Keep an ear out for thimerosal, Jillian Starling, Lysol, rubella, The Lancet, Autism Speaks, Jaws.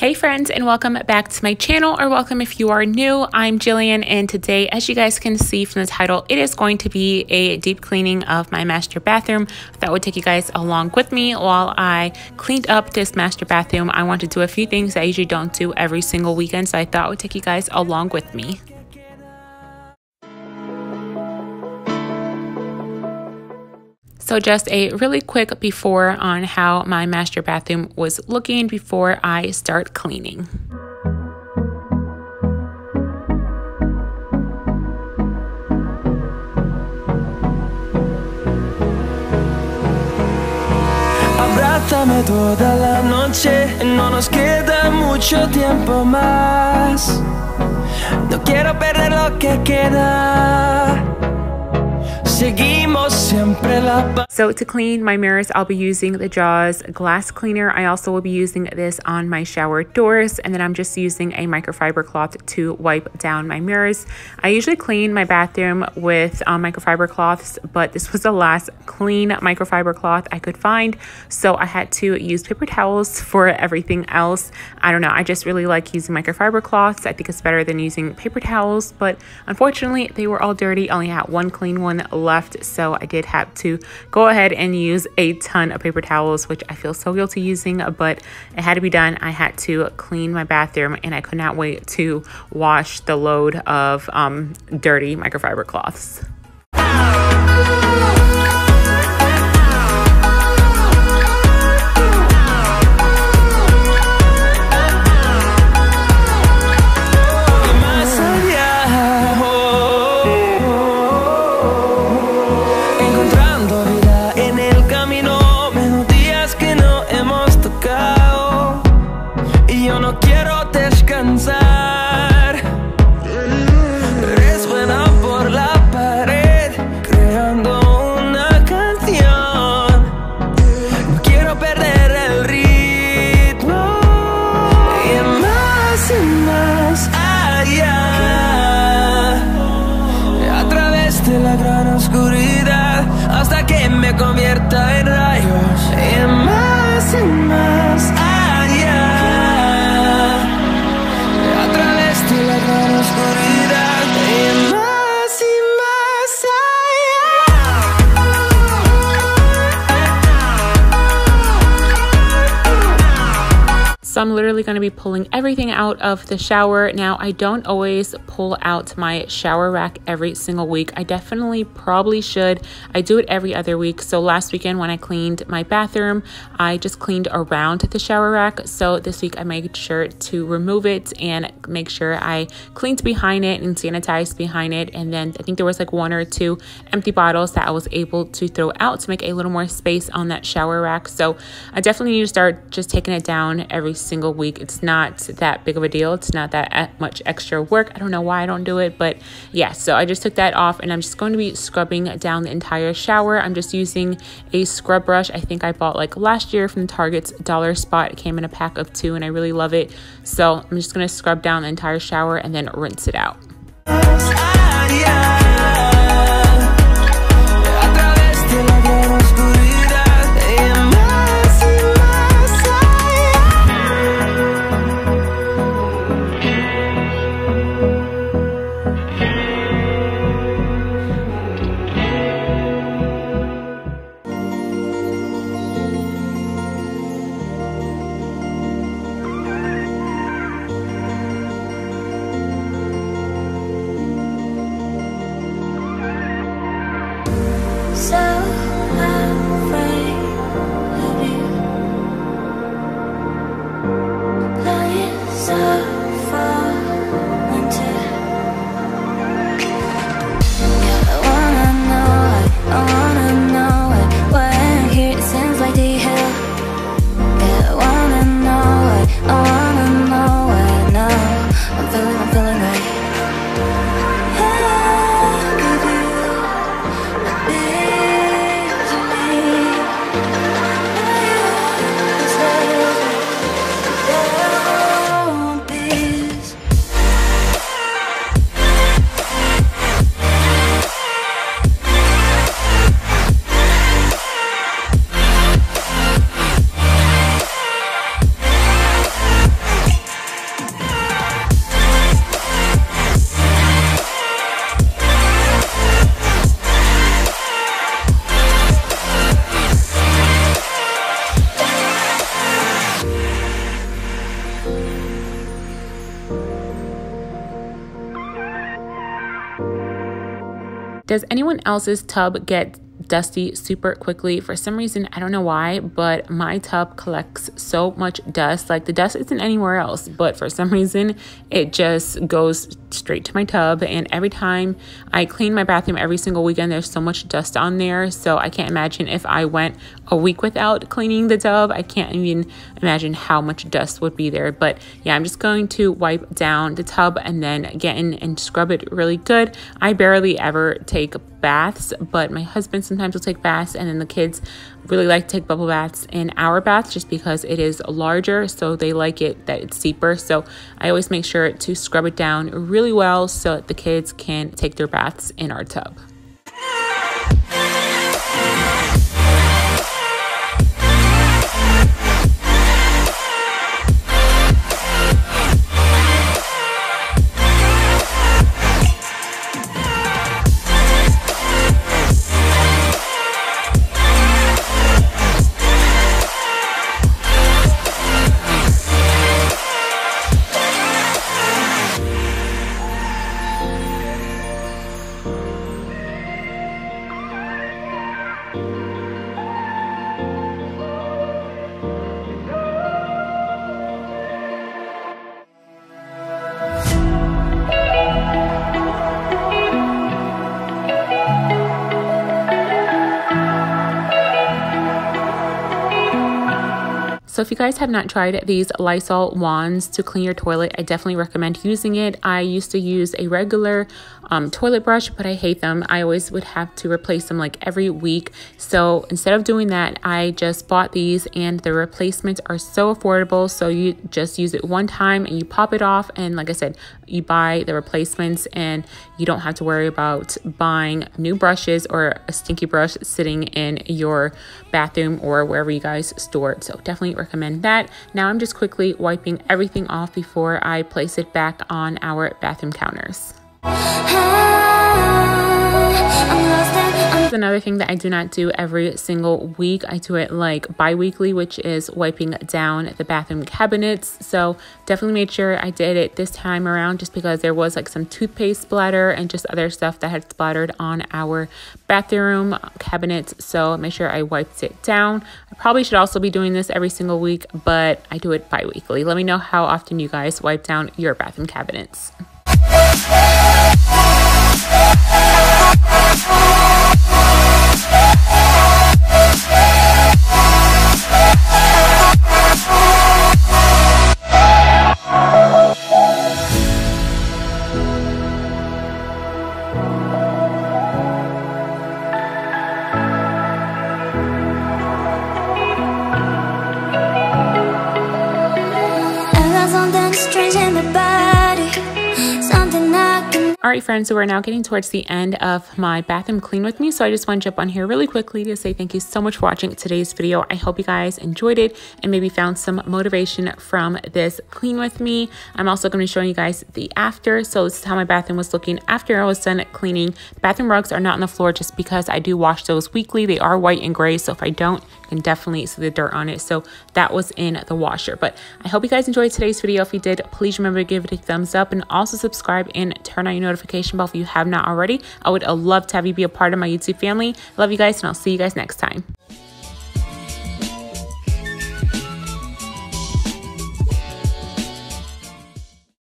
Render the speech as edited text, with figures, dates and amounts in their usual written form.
Hey friends, and welcome back to my channel, or welcome if you are new. I'm Jillian, and today, as you guys can see from the title, it is going to be a deep cleaning of my master bathroom. I thought I would take you guys along with me while I cleaned up this master bathroom. I want to do a few things I usually don't do every single weekend, so I thought I would take you guys along with me. So just a really quick before on how my master bathroom was looking before I start cleaning. Abrázame toda la noche, no nos queda mucho tiempo más. No quiero perder lo que queda. So to clean my mirrors, I'll be using the Jaws glass cleaner. I also will be using this on my shower doors, and then I'm just using a microfiber cloth to wipe down my mirrors. I usually clean my bathroom with microfiber cloths, but this was the last clean microfiber cloth I could find, so I had to use paper towels for everything else. I don't know, I just really like using microfiber cloths. I think it's better than using paper towels, but unfortunately they were all dirty. I only had one clean one left, so I did have to go ahead and use a ton of paper towels, which I feel so guilty using, but it had to be done. I had to clean my bathroom, and I could not wait to wash the load of dirty microfiber cloths. So I'm literally going to be pulling everything out of the shower. Now, I don't always pull out my shower rack every single week. I definitely probably should. I do it every other week. So last weekend when I cleaned my bathroom, I just cleaned around the shower rack. So this week I made sure to remove it and make sure I cleaned behind it and sanitized behind it. And then I think there was like one or two empty bottles that I was able to throw out to make a little more space on that shower rack. So I definitely need to start just taking it down every single week. It's not that big of a deal. It's not that much extra work. I don't know why I don't do it, but yeah, so I just took that off, and I'm just going to be scrubbing down the entire shower. I'm just using a scrub brush I think I bought like last year from Target's dollar spot. It came in a pack of 2, and I really love it. So I'm just going to scrub down the entire shower and then rinse it out. Does anyone else's tub get dusty super quickly? For some reason, I don't know why, but my tub collects so much dust. Like, the dust isn't anywhere else, but for some reason it just goes straight to my tub. And every time I clean my bathroom every single weekend, there's so much dust on there. So I can't imagine if I went a week without cleaning the tub, I can't even imagine how much dust would be there. But yeah, I'm just going to wipe down the tub and then get in and scrub it really good. I barely ever take baths, but my husband sometimes will take baths, and then the kids really like to take bubble baths in our bath just because it is larger, so they like it that it's deeper. So I always make sure to scrub it down really well so that the kids can take their baths in our tub. So if you guys have not tried these Lysol wands to clean your toilet, I definitely recommend using it. I used to use a regular toilet brush, but I hate them. I always would have to replace them like every week. So instead of doing that, I just bought these, and the replacements are so affordable. So you just use it one time and you pop it off. And like I said, you buy the replacements and you don't have to worry about buying new brushes or a stinky brush sitting in your bathroom or wherever you guys store it. So definitely recommend that. Now I'm just quickly wiping everything off before I place it back on our bathroom counters. Another thing that I do not do every single week, I do it like bi-weekly, which is wiping down the bathroom cabinets. So definitely made sure I did it this time around just because there was like some toothpaste splatter and just other stuff that had splattered on our bathroom cabinets, so make sure I wiped it down. I probably should also be doing this every single week, but I do it bi-weekly. Let me know how often you guys wipe down your bathroom cabinets. Alright friends, so we're now getting towards the end of my bathroom clean with me, so I just want to jump on here really quickly to say thank you so much for watching today's video. I hope you guys enjoyed it and maybe found some motivation from this clean with me. I'm also going to be showing you guys the after, so this is how my bathroom was looking after I was done cleaning. The bathroom rugs are not on the floor just because I do wash those weekly. They are white and gray, so if I don't, you can definitely see the dirt on it, so that was in the washer. But I hope you guys enjoyed today's video. If you did, please remember to give it a thumbs up and also subscribe and turn on your notification bell if you have not already. I would love to have you be a part of my YouTube family. Love you guys, and I'll see you guys next time.